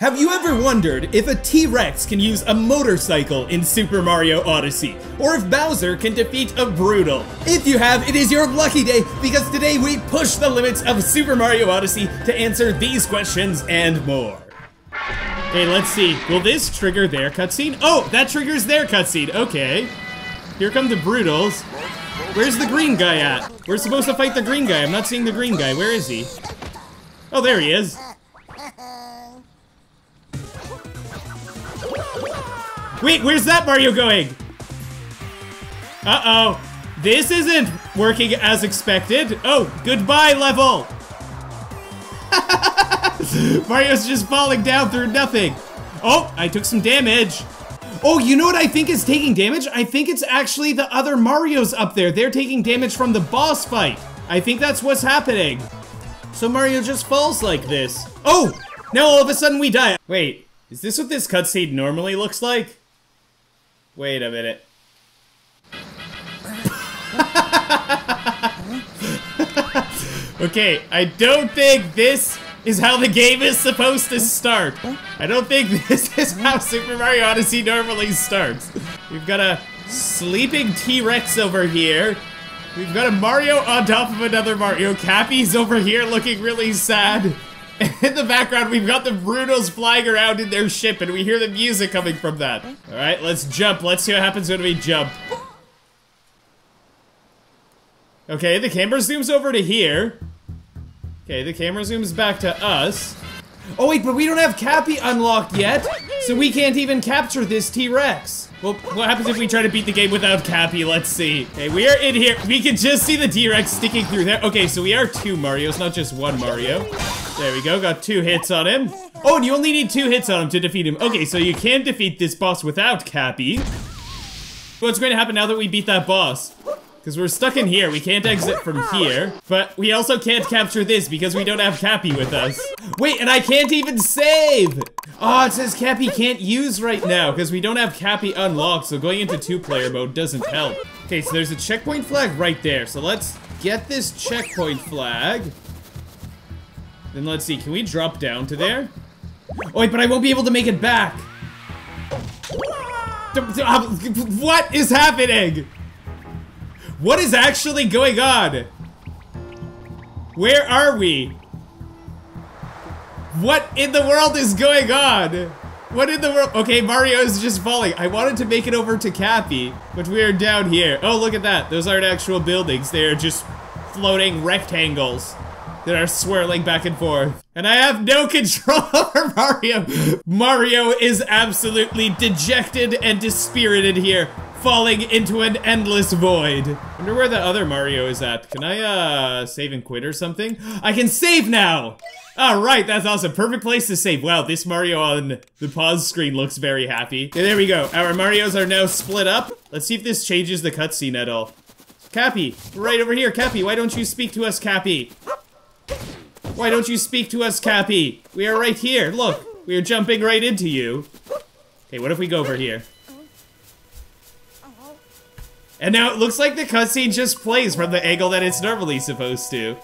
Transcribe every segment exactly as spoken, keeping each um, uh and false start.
Have you ever wondered if a T-Rex can use a motorcycle in Super Mario Odyssey? Or if Bowser can defeat a Broodal? If you have, it is your lucky day, because today we push the limits of Super Mario Odyssey to answer these questions and more. Okay, let's see. Will this trigger their cutscene? Oh, that triggers their cutscene. Okay. Here come the Broodals. Where's the green guy at? We're supposed to fight the green guy. I'm not seeing the green guy. Where is he? Oh, there he is. Wait, where's that Mario going? Uh-oh. This isn't working as expected. Oh, goodbye, level. Mario's just falling down through nothing. Oh, I took some damage. Oh, you know what I think is taking damage? I think it's actually the other Marios up there. They're taking damage from the boss fight. I think that's what's happening. So Mario just falls like this. Oh, now all of a sudden we die. Wait, is this what this cutscene normally looks like? Wait a minute. Okay, I don't think this is how the game is supposed to start. I don't think this is how Super Mario Odyssey normally starts. We've got a sleeping T-Rex over here. We've got a Mario on top of another Mario. Cappy's over here looking really sad. In the background, we've got the Broodals flying around in their ship, and we hear the music coming from that. All right, let's jump. Let's see what happens when we jump. Okay, the camera zooms over to here. Okay, the camera zooms back to us. Oh wait, but we don't have Cappy unlocked yet, so we can't even capture this T-Rex. Well, what happens if we try to beat the game without Cappy? Let's see. Okay, we are in here. We can just see the T-Rex sticking through there. Okay, so we are two Marios, not just one Mario. There we go, got two hits on him. Oh, and you only need two hits on him to defeat him. Okay, so you can defeat this boss without Cappy. What's going to happen now that we beat that boss? Because we're stuck in here, we can't exit from here. But we also can't capture this because we don't have Cappy with us. Wait, and I can't even save! Oh, it says Cappy can't use right now because we don't have Cappy unlocked, so going into two-player mode doesn't help. Okay, so there's a checkpoint flag right there. So let's get this checkpoint flag. Then let's see, can we drop down to there? Oh wait, but I won't be able to make it back! What is happening? What is actually going on? Where are we? What in the world is going on? What in the world? Okay, Mario is just falling. I wanted to make it over to Cappy, but we are down here. Oh, look at that. Those aren't actual buildings. They are just floating rectangles that are swirling back and forth. And I have no control over Mario. Mario is absolutely dejected and dispirited here, falling into an endless void. Wonder where the other Mario is at. Can I, uh, save and quit or something? I can save now! Alright, that's awesome. Perfect place to save. Wow, this Mario on the pause screen looks very happy. Okay, there we go. Our Marios are now split up. Let's see if this changes the cutscene at all. Cappy, right over here. Cappy, why don't you speak to us, Cappy? Why don't you speak to us, Cappy? We are right here. Look, we are jumping right into you. Okay, what if we go over here? And now it looks like the cutscene just plays from the angle that it's normally supposed to.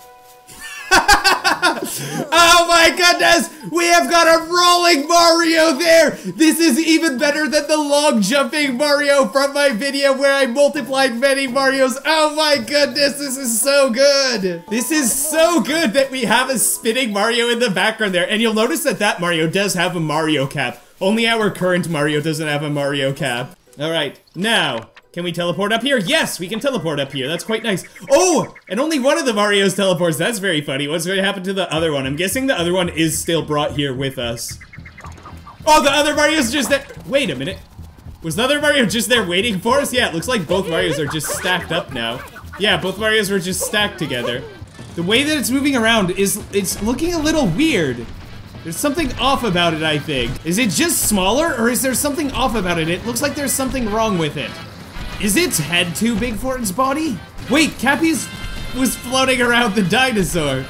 Oh my goodness! We have got a rolling Mario there! This is even better than the long jumping Mario from my video where I multiplied many Marios. Oh my goodness, this is so good! This is so good that we have a spinning Mario in the background there. And you'll notice that that Mario does have a Mario cap. Only our current Mario doesn't have a Mario cap. Alright, now... can we teleport up here? Yes, we can teleport up here. That's quite nice. Oh, and only one of the Marios teleports. That's very funny. What's going to happen to the other one? I'm guessing the other one is still brought here with us. Oh, the other Mario's just there. Wait a minute. Was the other Mario just there waiting for us? Yeah, it looks like both Marios are just stacked up now. Yeah, both Marios were just stacked together. The way that it's moving around is it's looking a little weird. There's something off about it, I think. Is it just smaller or is there something off about it? It looks like there's something wrong with it. Is its head too big for its body? Wait, Cappy's was floating around the dinosaur.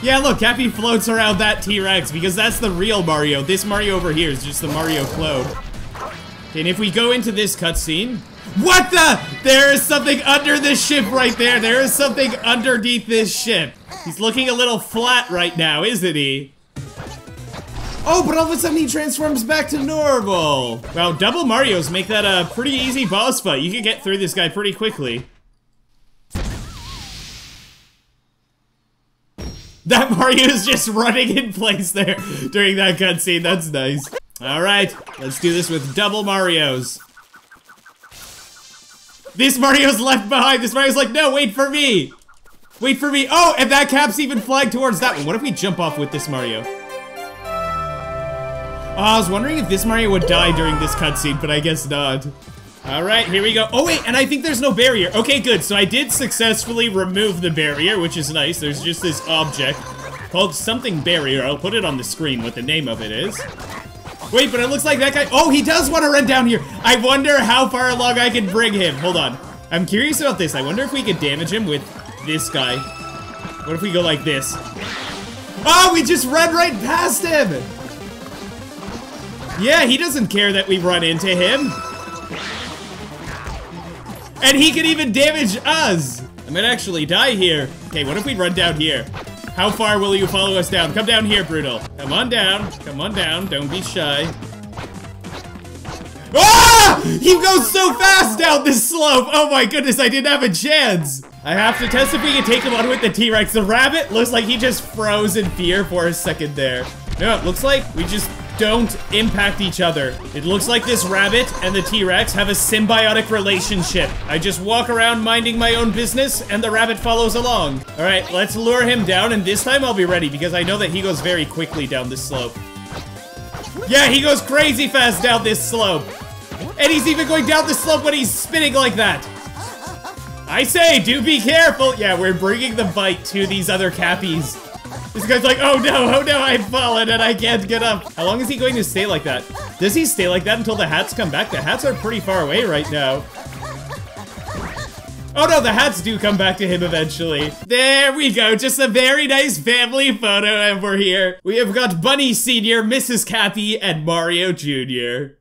Yeah, look, Cappy floats around that T-Rex because that's the real Mario. This Mario over here is just the Mario clone. And if we go into this cutscene... what the? There is something under this ship right there. There is something underneath this ship. He's looking a little flat right now, isn't he? Oh, but all of a sudden he transforms back to normal. Wow, double Marios make that a pretty easy boss fight. You can get through this guy pretty quickly. That Mario is just running in place there during that cutscene. That's nice. All right, let's do this with double Marios. This Mario's left behind. This Mario's like, no, wait for me. Wait for me. Oh, and that Cap's even flying towards that one. What if we jump off with this Mario? Oh, I was wondering if this Mario would die during this cutscene, but I guess not. All right, here we go. Oh wait, and I think there's no barrier. Okay, good, so I did successfully remove the barrier, which is nice. There's just this object called something barrier. I'll put it on the screen what the name of it is. Wait, but it looks like that guy, oh, he does want to run down here. I wonder how far along I can bring him. Hold on, I'm curious about this. I wonder if we could damage him with this guy. What if we go like this? Oh, we just ran right past him. Yeah, he doesn't care that we run into him. And he can even damage us. I might actually die here. Okay, what if we run down here? How far will you follow us down? Come down here, Broodal. Come on down. Come on down. Don't be shy. Ah! He goes so fast down this slope. Oh my goodness, I didn't have a chance. I have to test if we can take him on with the T-Rex. The rabbit looks like he just froze in fear for a second there. No, it looks like we just don't impact each other. It looks like this rabbit and the T-Rex have a symbiotic relationship. I just walk around minding my own business and the rabbit follows along. All right, let's lure him down, and this time I'll be ready because I know that he goes very quickly down this slope. Yeah, he goes crazy fast down this slope. And he's even going down the slope when he's spinning like that. I say, do be careful. Yeah, we're bringing the bite to these other Cappies. This guy's like, oh no, oh no, I've fallen and I can't get up. How long is he going to stay like that? Does he stay like that until the hats come back? The hats are pretty far away right now. Oh no, the hats do come back to him eventually. There we go, just a very nice family photo and we're here. We have got Bunny Senior, Missus Cappy, and Mario Junior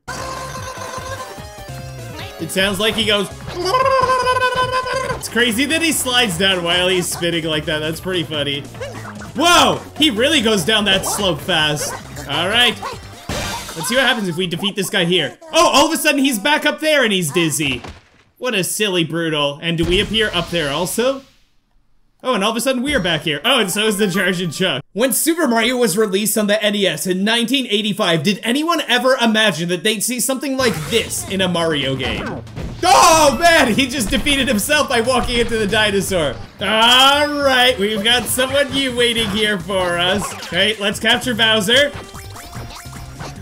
It sounds like he goes... It's crazy that he slides down while he's spinning like that. That's pretty funny. Whoa! He really goes down that slope fast. Alright. Let's see what happens if we defeat this guy here. Oh, all of a sudden he's back up there and he's dizzy. What a silly Broodal. And do we appear up there also? Oh, and all of a sudden we're back here. Oh, and so is the Chargin' Chuck. When Super Mario was released on the N E S in nineteen eighty-five, did anyone ever imagine that they'd see something like this in a Mario game? Oh man, he just defeated himself by walking into the dinosaur. All right, we've got someone new waiting here for us. Okay, let's capture Bowser.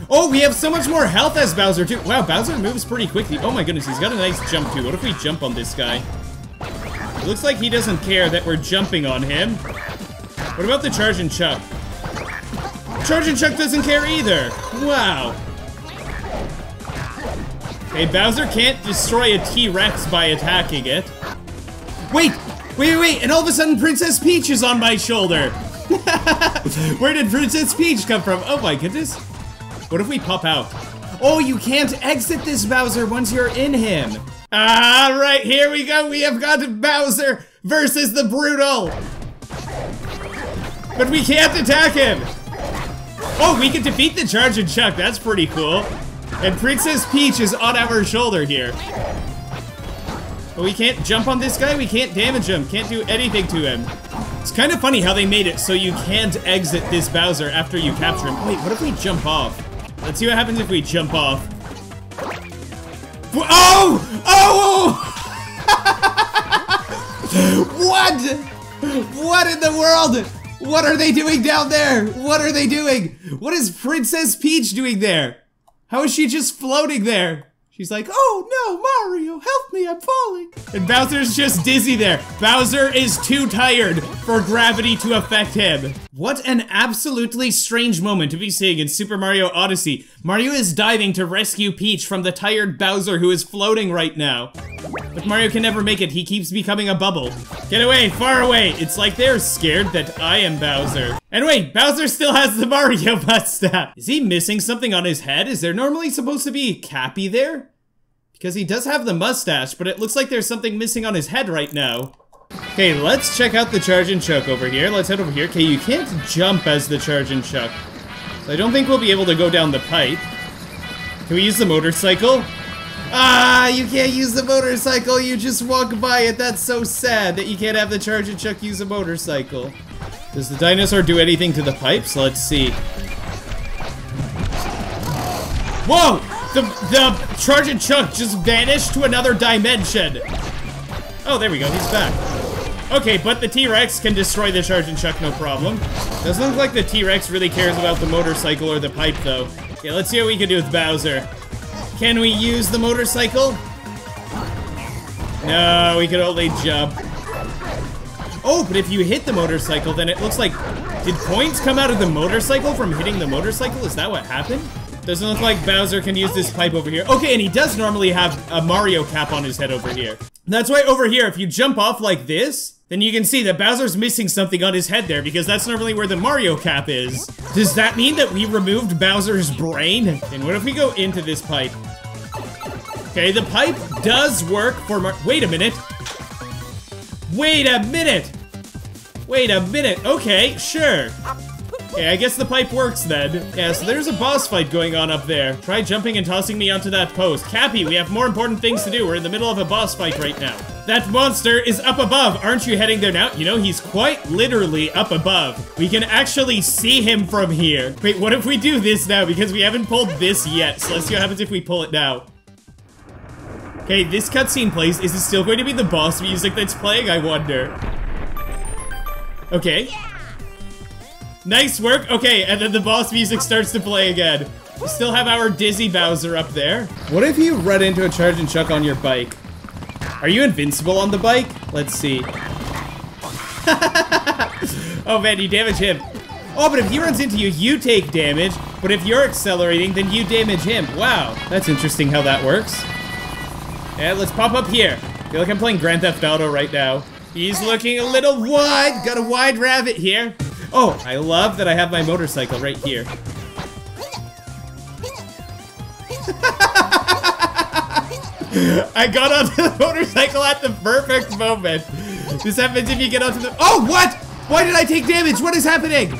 Oh, we have so much more health as Bowser too. Wow, Bowser moves pretty quickly. Oh my goodness, he's got a nice jump too. What if we jump on this guy? It looks like he doesn't care that we're jumping on him. What about the Chargin' Chuck? Chargin' Chuck doesn't care either. Wow. Hey, Bowser can't destroy a T-Rex by attacking it. Wait, wait, wait, and all of a sudden Princess Peach is on my shoulder. Where did Princess Peach come from? Oh my goodness. What if we pop out? Oh, you can't exit this Bowser once you're in him. All right, here we go. We have got Bowser versus the Broodal. But we can't attack him. Oh, we can defeat the Chargin' Chuck. That's pretty cool. And Princess Peach is on our shoulder here. But we can't jump on this guy, we can't damage him, can't do anything to him. It's kind of funny how they made it so you can't exit this Bowser after you capture him. Wait, what if we jump off? Let's see what happens if we jump off. Oh! Oh! What? What in the world? What are they doing down there? What are they doing? What is Princess Peach doing there? How is she just floating there? She's like, oh no, Mario, help me, I'm falling. And Bowser's just dizzy there. Bowser is too tired for gravity to affect him. What an absolutely strange moment to be seeing in Super Mario Odyssey. Mario is diving to rescue Peach from the tired Bowser who is floating right now. But Mario can never make it, he keeps becoming a bubble. Get away, far away. It's like they're scared that I am Bowser. And wait, Bowser still has the Mario mustache. Is he missing something on his head? Is there normally supposed to be Cappy there? Because he does have the mustache, but it looks like there's something missing on his head right now. Okay, let's check out the Chargin' Chuck over here. Let's head over here. Okay, you can't jump as the Chargin' Chuck. So I don't think we'll be able to go down the pipe. Can we use the motorcycle? Ah, you can't use the motorcycle, you just walk by it. That's so sad that you can't have the Chargin' Chuck use a motorcycle. Does the dinosaur do anything to the pipes? Let's see. Whoa! The, the Chargin' Chuck just vanished to another dimension. Oh, there we go, he's back. Okay, but the T-Rex can destroy the Chargin' Chuck, no problem. Doesn't look like the T-Rex really cares about the motorcycle or the pipe, though. Okay, let's see what we can do with Bowser. Can we use the motorcycle? No, we can only jump. Oh, but if you hit the motorcycle, then it looks like... Did points come out of the motorcycle from hitting the motorcycle? Is that what happened? Doesn't look like Bowser can use this pipe over here. Okay, and he does normally have a Mario cap on his head over here. That's why over here, if you jump off like this, then you can see that Bowser's missing something on his head there, because that's normally where the Mario cap is. Does that mean that we removed Bowser's brain? And what if we go into this pipe? Okay, the pipe does work for Mar- Wait a minute. Wait a minute. Wait a minute. Okay, sure. Okay, I guess the pipe works then. Yeah, so there's a boss fight going on up there. Try jumping and tossing me onto that post. Cappy, we have more important things to do. We're in the middle of a boss fight right now. That monster is up above. Aren't you heading there now? You know, he's quite literally up above. We can actually see him from here. Wait, what if we do this now? Because we haven't pulled this yet. So let's see what happens if we pull it now. Okay, this cutscene plays. Is it still going to be the boss music that's playing, I wonder? Okay. Nice work. Okay, and then the boss music starts to play again. We still have our dizzy Bowser up there. What if you run into a Chargin' Chuck on your bike? Are you invincible on the bike? Let's see. Oh man, you damage him. Oh, but if he runs into you, you take damage. But if you're accelerating, then you damage him. Wow, that's interesting how that works. And let's pop up here. I feel like I'm playing Grand Theft Auto right now. He's looking a little wide. Got a wide rabbit here. Oh, I love that I have my motorcycle right here. I got onto the motorcycle at the perfect moment. This happens if you get onto the- Oh, what? Why did I take damage? What is happening?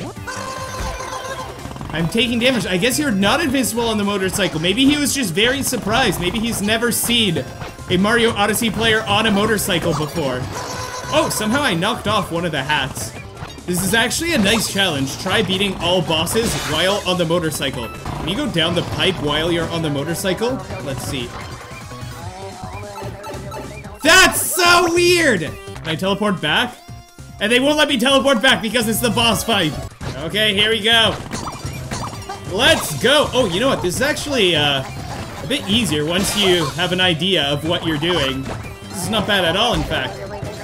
I'm taking damage. I guess you're not invincible on the motorcycle. Maybe he was just very surprised. Maybe he's never seen a Mario Odyssey player on a motorcycle before. Oh, somehow I knocked off one of the hats. This is actually a nice challenge. Try beating all bosses while on the motorcycle. Can you go down the pipe while you're on the motorcycle? Let's see. That's so weird! Can I teleport back? And they won't let me teleport back because it's the boss fight. Okay, here we go. Let's go! Oh, you know what? This is actually uh, a bit easier once you have an idea of what you're doing. This is not bad at all, in fact.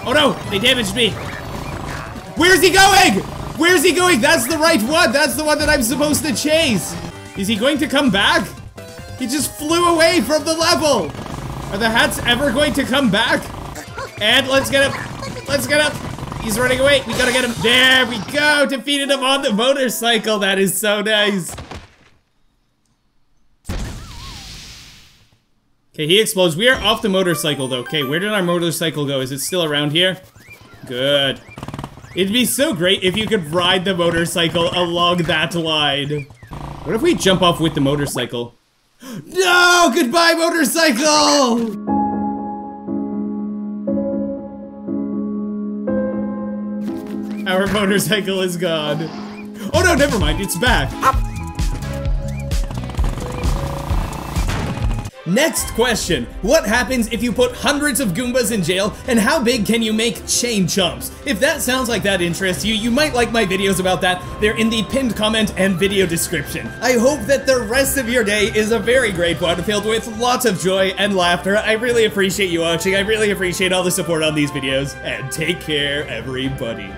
Oh no! They damaged me! Where's he going? Where's he going? That's the right one! That's the one that I'm supposed to chase! Is he going to come back? He just flew away from the level! Are the hats ever going to come back? And let's get him! Let's get him! He's running away! We gotta get him! There we go! Defeated him on the motorcycle! That is so nice! Okay, he explodes. We are off the motorcycle though. Okay, where did our motorcycle go? Is it still around here? Good. It'd be so great if you could ride the motorcycle along that line. What if we jump off with the motorcycle? No! Goodbye, motorcycle! Our motorcycle is gone. Oh no, never mind, it's back. Next question. What happens if you put hundreds of Goombas in jail, and how big can you make Chain Chomps? If that sounds like that interests you, you might like my videos about that. They're in the pinned comment and video description. I hope that the rest of your day is a very great one, filled with lots of joy and laughter. I really appreciate you watching. I really appreciate all the support on these videos, and take care, everybody.